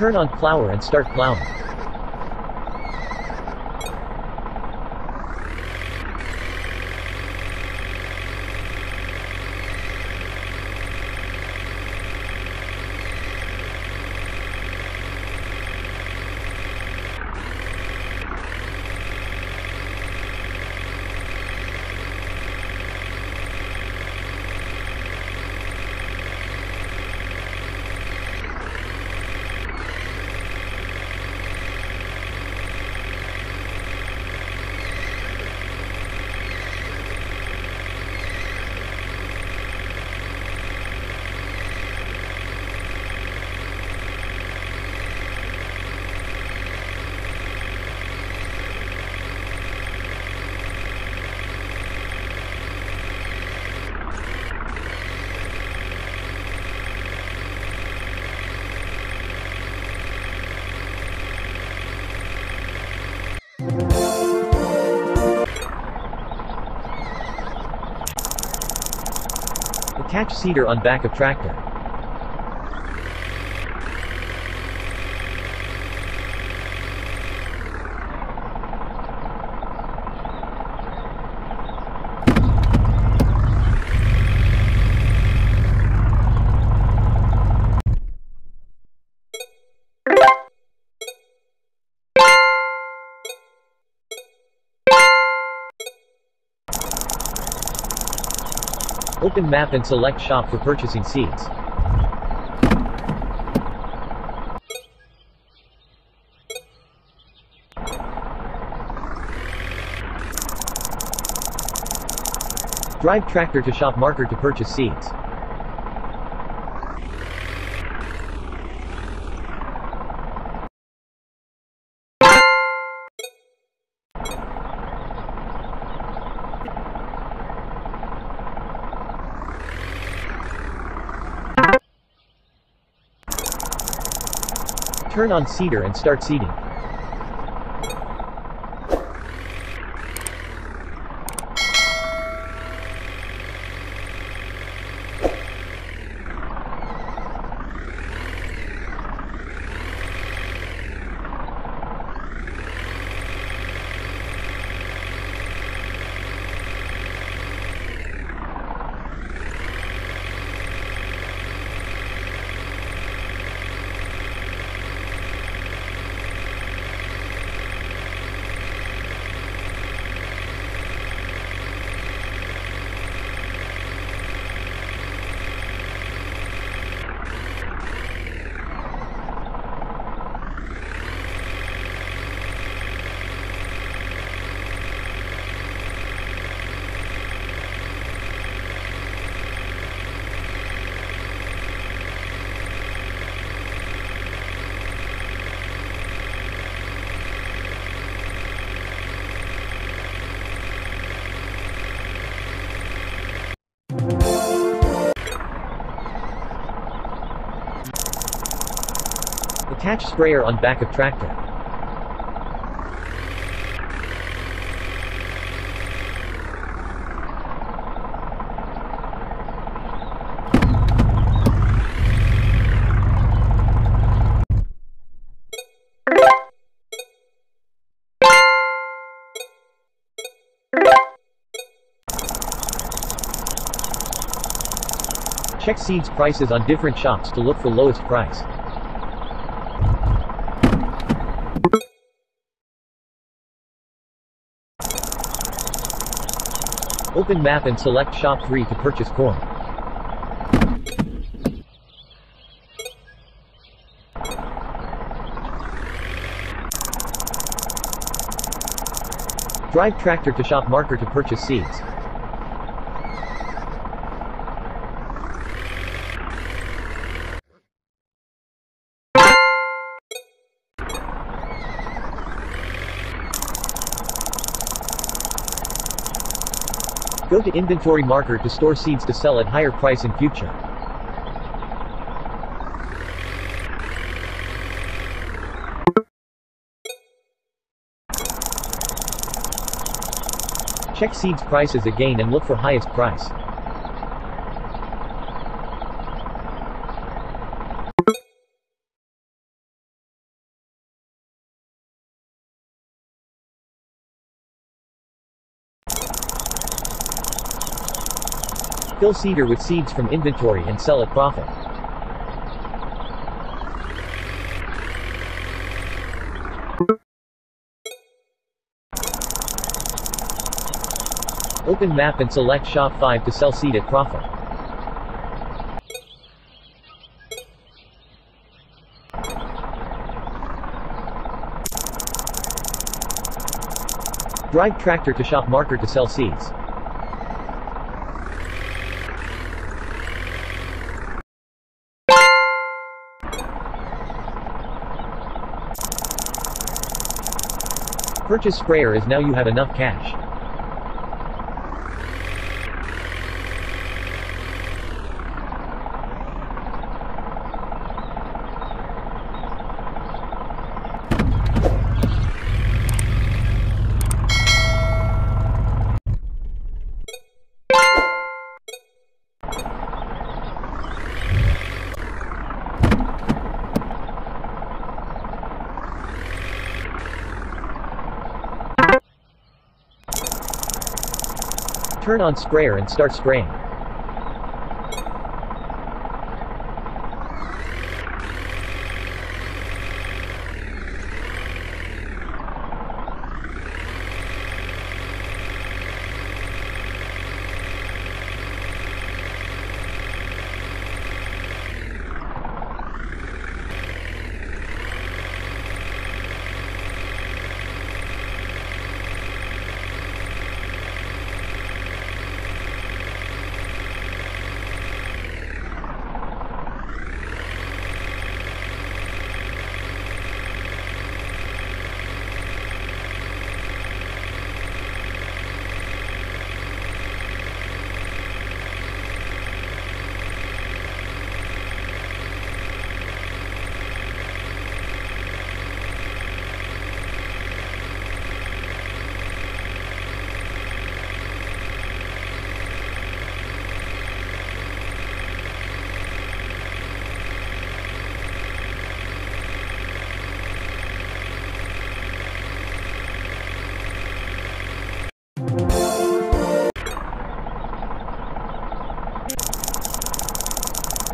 Turn on flour and start plowing. Attach seeder on back of tractor. Open map and select shop for purchasing seeds. Drive tractor to shop marker to purchase seeds. Turn on seeder and start seeding. Attach sprayer on back of tractor. Check seeds prices on different shops to look for lowest price. Open map and select shop 3 to purchase corn. Drive tractor to shop marker to purchase seeds. Go to inventory marker to store seeds to sell at higher price in future. Check seeds prices again and look for highest price. fill cedar with seeds from inventory and sell at profit. Open map and select Shop 5 to sell seed at profit. Drive tractor to Shop Marker to sell seeds. Purchase sprayer as now you have enough cash. Turn on sprayer and start spraying.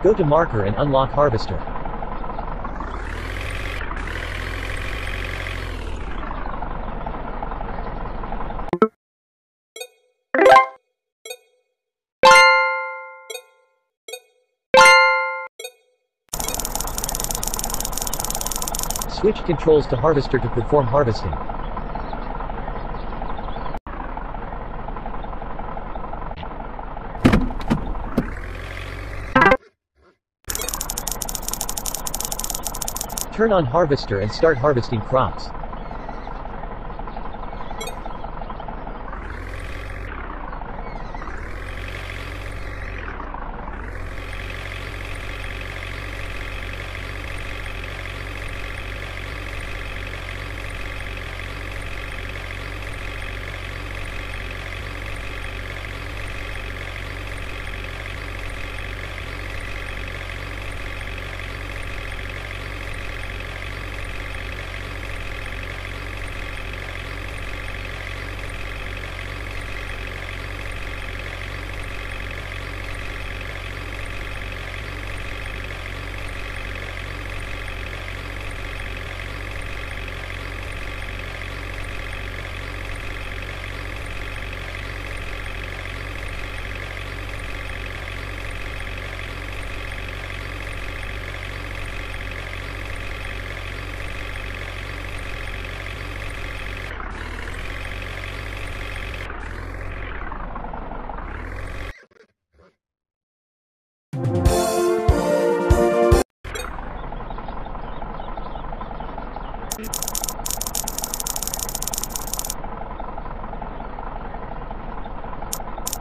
Go to marker and unlock harvester. Switch controls to harvester to perform harvesting. Turn on harvester and start harvesting crops.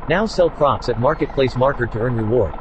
Now sell crops at marketplace marker to earn reward.